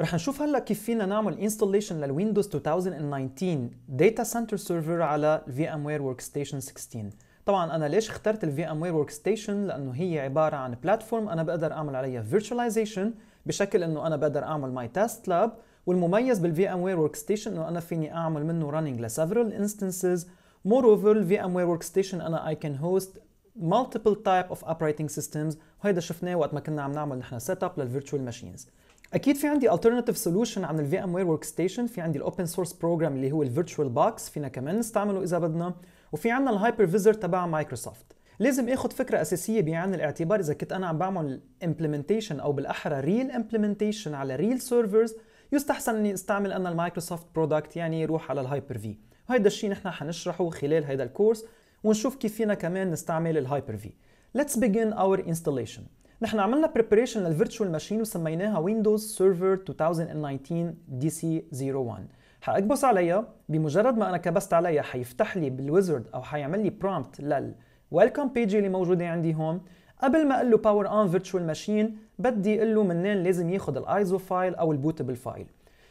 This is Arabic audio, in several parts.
رح نشوف هلا كيف فينا نعمل انستليشن للويندوز 2019 داتا سنتر سيرفر على VMware Workstation 16. طبعا انا ليش اخترت VMware Workstation؟ لانه هي عباره عن بلاتفورم انا بقدر اعمل عليها فيرتشواليزيشن بشكل انه انا بقدر اعمل ماي تيست لاب، والمميز بالVMware Workstation انه انا فيني اعمل منه رانينج لسيفرال انستنسز. Moreover VMware Workstation انا I can host multiple type of operating systems، وهيدا شفناه وقت ما كنا عم نعمل نحن سيت اب للفيرتشوال ماشينز. اكيد في عندي alternative solution عن VMware Workstation، في عندي الاوبن سورس بروجرام اللي هو الفيرتشوال بوكس فينا كمان نستعمله اذا بدنا، وفي عندنا الهايبرفيزر تبع مايكروسوفت. لازم اخذ فكره اساسيه بعين الاعتبار اذا كنت انا عم بعمل implementation او بالاحرى real implementation على real servers، يستحسن اني استعمل انا المايكروسوفت برودكت، يعني روح على الهايبر-V. وهيدا الشيء نحن حنشرحه خلال هيدا الكورس ونشوف كيف فينا كمان نستعمل الهايبر-V. Let's begin our installation. نحن عملنا preparation للفيرتشوال ماشين وسميناها ويندوز سيرفر 2019 DC01. حأكبس عليها، بمجرد ما انا كبست عليها حيفتح لي بالويزرد او حيعمل لي prompt للويلكم بيج اللي موجوده عندي هون. قبل ما اقول له باور اون فيرتشوال ماشين بدي اقول له منين لازم ياخذ الايزو فايل او البوتبل فايل.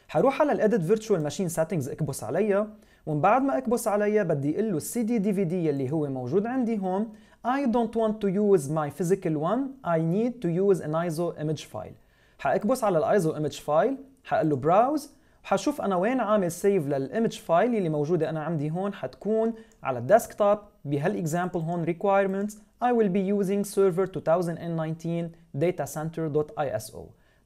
حروح على الاديت فيرتشوال ماشين سيتنجز، اكبس عليها، ومن بعد ما اكبس عليها بدي اقول له السي دي دي في دي اللي هو موجود عندي هون I don't want to use my physical one, I need to use an ISO image file. حاكبس على الايزو image file، حقول له براوز، وحشوف انا وين عامل سيف للايمج فايل اللي موجوده انا عندي هون. حتكون على الديسكتوب بهالاكزامبل هون requirements I will be using server 2019 data center.iso.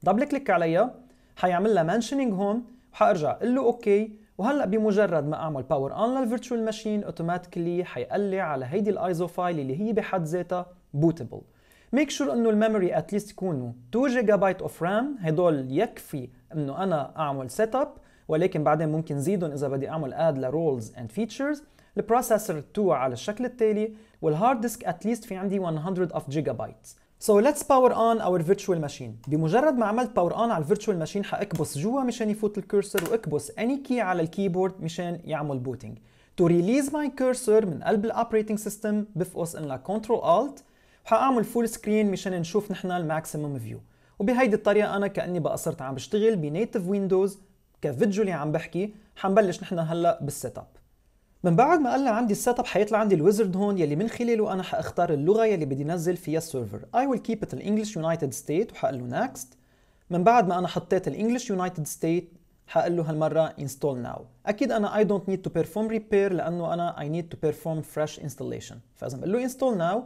دبل كليك عليها، حيعمل لها منشنينج هون، وحارجع اقول له اوكي. وهلا بمجرد ما اعمل باور اون للفيرتشوال ماشين اوتوماتيكلي حيقلي على هيدي الايزو فايل اللي هي بحد ذاتها بوتبل. ميك شور انه الميموري اتليست يكونوا 2 جيجا بايت اوف رام، هدول يكفي انه انا اعمل سيت اب، ولكن بعدين ممكن زيدهم اذا بدي اعمل اد لرولز اند فيتشرز. البروسيسور 2 على الشكل التالي، والهارد ديسك اتليست في عندي 100 اوف جيجا بايت. So let's power on our virtual machine. بمجرد ما عملت power on على الvirtual machine حاكبس جوا مشان يفوت الكرسر، واكبس any key على الكيبورد مشان يعمل booting. To release my cursor من قلب الاوبريتنج سيستم بفقس إنلا Ctrl Alt، وحاعمل full screen مشان نشوف نحن الماكسيمم فيو. وبهيدي الطريقة أنا كأني بقى صرت عم بشتغل بنيتف ويندوز كفيدجولي عم بحكي. حنبلش نحن هلا بالسيت اب. من بعد ما قلنا عندي السيت اب حيطلع عندي الويزرد هون يلي من خلاله انا حاختار اللغه يلي بدي نزل فيها السيرفر. I will keep it الانجلش يونايتد ستيت، وحقول له next. من بعد ما انا حطيت الانجلش يونايتد ستيت حقول له هالمره install now. اكيد انا I don't need to perform repair لانه انا I need to perform fresh installation، فاذا بقول له install now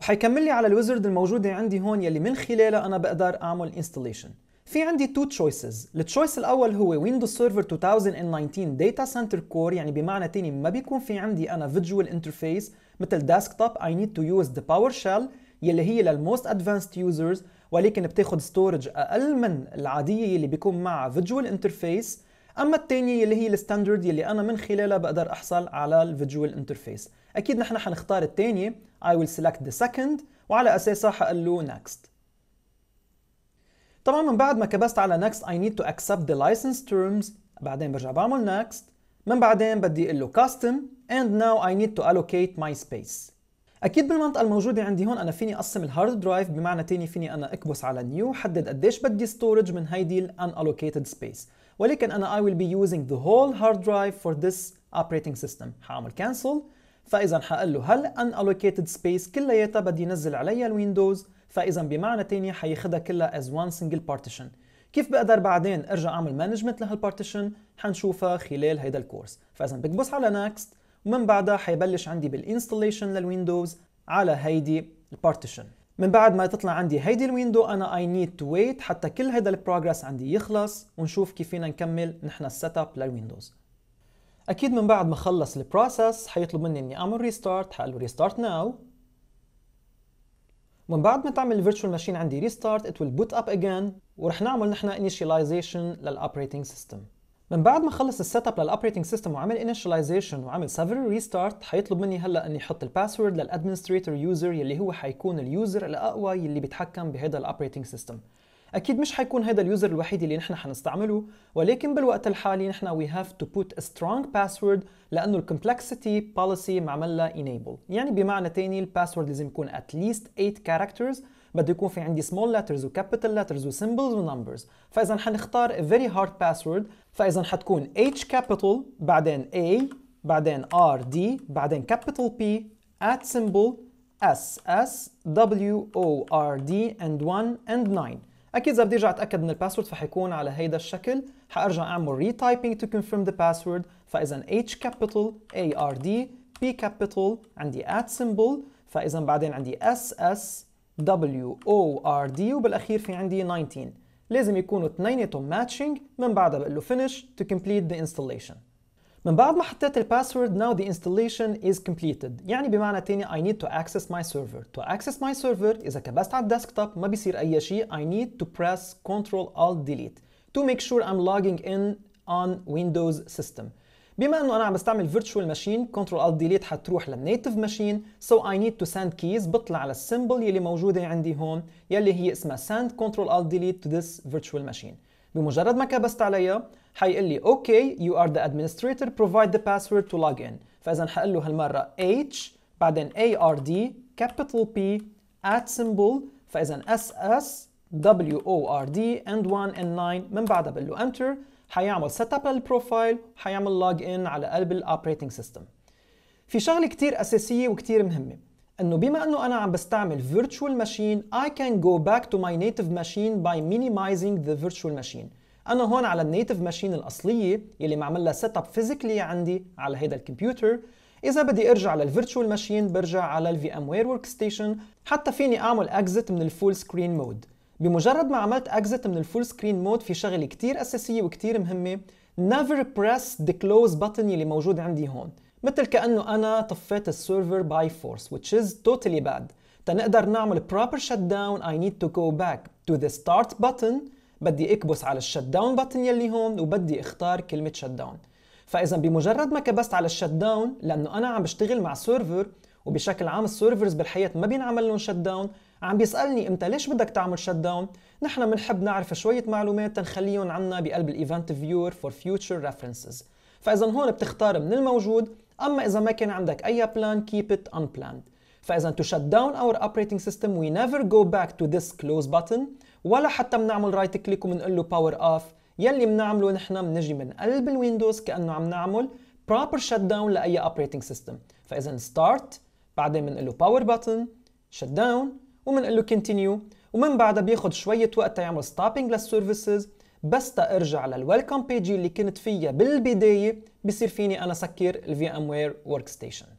وحيكمل لي على الويزرد الموجوده عندي هون يلي من خلالها انا بقدر اعمل installation. في عندي تو تشويسز، التشويس الاول هو ويندوز سيرفر 2019 داتا سنتر كور، يعني بمعنى تاني ما بيكون في عندي انا فيجوال انترفيس مثل ديسكتوب. I need to use the PowerShell يلي هي للموست ادفانسد يوزرز، ولكن بتاخد ستورج اقل من العاديه يلي بيكون معها فيجوال انترفيس. اما الثانيه يلي هي الستاندرد يلي انا من خلالها بقدر احصل على الفيجوال انترفيس، اكيد نحن حنختار الثانيه. I will select the second وعلى اساسها حقول له next. طبعا من بعد ما كبست على next I need to accept the license terms، بعدين برجع بعمل next. من بعدين بدي اقول له custom and now I need to allocate my space. اكيد بالمنطقه الموجوده عندي هون انا فيني اقسم الهارد درايف، بمعنى تاني فيني انا اكبس على نيو وحدد قديش بدي storage من هيدي ال unallocated space، ولكن انا I will be using the whole hard drive for this operating system. حاعمل cancel، فاذا حقول له هل unallocated space كلياتها بدي نزل عليها الويندوز، فاذا بمعنى تاني حياخدها كلها as one single partition. كيف بقدر بعدين ارجع اعمل مانجمنت لهالبارتيشن حنشوفها خلال هيدا الكورس. فاذا بكبس على next، ومن بعدها حيبلش عندي بالانستليشن للويندوز على هيدي البارتيشن. من بعد ما تطلع عندي هيدي الويندو انا I need to wait حتى كل هيدا البروجرس عندي يخلص، ونشوف كيف فينا نكمل نحن السيت اب للويندوز. اكيد من بعد ما خلص البروسس حيطلب مني اني اعمل ريستارت، حقول له restart now. من بعد ما تعمل الفيرتشوال ماشين عندي ريستارت it will boot up again، ورح نعمل نحن انيشيلايزيشن للاوبريتنج سيستم. من بعد ما خلص السيت اب للاوبريتنج سيستم وعمل انيشيلايزيشن وعمل سيرفر ريستارت، حيطلب مني هلا اني احط الباسورد للادمنستريتور يوزر يلي هو حيكون اليوزر الاقوى يلي بيتحكم بهذا الاوبريتنج سيستم. اكيد مش حيكون هذا اليوزر الوحيد اللي نحن حنستعمله، ولكن بالوقت الحالي نحن وي هاف تو بوت سترونج باسورد لانه الكومبلكسيتي بوليسي معمل لها انيبل، يعني بمعنى تاني الباسورد لازم يكون اتليست 8 كاركترز، بده يكون في عندي small letters و capital letters و symbols و numbers. فإذا حنختار a very hard password، فإذا حتكون H capital بعدين A بعدين R D بعدين capital P at symbol S S W O R D and 1 and 9. أكيد إذا بدي أرجع أتأكد من الباسورد فحيكون على هيدا الشكل، حأرجع أعمل retyping to confirm the password، فإذا H capital A R D P capital عندي at symbol، فإذا بعدين عندي S S W O R D وبالأخير في عندي 19. لازم يكونوا اثنيناتهم matching، من بعدها بقول له finish to complete the installation. من بعد ما حطيت الباسورد now the installation is completed، يعني بمعنى تاني I need to access my server. To access my server إذا كبست على الديسكتوب ما بيصير أي شيء، I need to press Ctrl Alt Delete to make sure I'm logging in on Windows system. بما إنه أنا عم بستعمل virtual machine Ctrl Alt Delete حتروح للnative machine، so I need to send keys. بطلع على السيمبل يلي موجودة عندي هون يلي هي اسمها send Ctrl Alt Delete to this virtual machine. بمجرد ما كبست عليها حيقول لي اوكي يو ار ذا ادمنستريتور بروفايد ذا باسورد تو لوج ان، فاذا حقول له هالمره اتش بعدين اي ار دي كابيتال بي ات سيمبل، فاذا اس اس دبليو او ار دي اند 1 اند 9، من بعدها بقول له انتر، حيعمل سيت اب للبروفايل وحيعمل لوج ان على قلب الاوبريتنج سيستم. في شغله كثير اساسيه وكثير مهمه، انه بما انه انا عم بستعمل virtual machine I can go back to my native machine by minimizing the virtual machine. انا هون على النيتف ماشين الاصليه يلي معمل لها سيت اب فيزيكلي عندي على هيدا الكمبيوتر، اذا بدي ارجع للفيرتشوال ماشين برجع على الفي ام وير ورك ستيشن، حتى فيني اعمل اكزت من الفول سكرين مود. بمجرد ما عملت اكزت من الفول سكرين مود في شغله كثير اساسيه وكثير مهمه، never press the close button يلي موجود عندي هون، مثل كانه انا طفيت السيرفر by force which is totally bad. تنقدر نعمل proper shutdown I need to go back to the start button، بدي اكبس على الشت داون بتن يلي هون وبدي اختار كلمه شت داون، فاذا بمجرد ما كبست على الشت داون، لانه انا عم بشتغل مع سيرفر وبشكل عام السيرفرز بالحياه ما بينعمل لهم شت داون، عم بيسالني امتى ليش بدك تعمل شت داون؟ نحن بنحب نعرف شويه معلومات تنخليهم عنا بقلب الايفنت فيور فور فيوتشر ريفرنسز، فاذا هون بتختار من الموجود، اما اذا ما كان عندك اي بلان كيب ات ان بلاند. فاذا تو شت داون اور اوبريتنج سيستم وي نيفر جو باك تو ذس كلوز بتن، ولا حتى بنعمل رايت كليك وبنقول له باور اوف، يلي بنعمله نحن بنجي من قلب الويندوز كانه عم نعمل بروبر شت داون لاي اوبريتنج سيستم، فاذا ستارت بعدين بنقول له باور بتن شت داون وبنقول له كونتينيو، ومن بعدها بياخذ شويه وقت تيعمل ستوبينج للسيرفيسز، بس ترجع للويلكم بيج اللي كنت فيها بالبدايه بصير فيني انا سكر الفي ام وير ورك ستيشن.